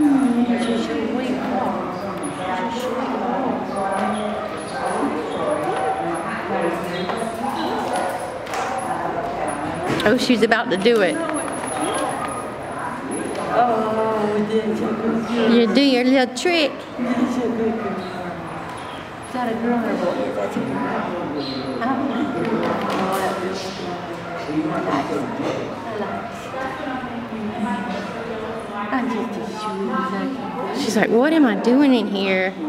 Oh, she's about to do it. Oh, you do your little trick. Is that a girl or a boy? That's a girl. I like it. She's like, what am I doing in here?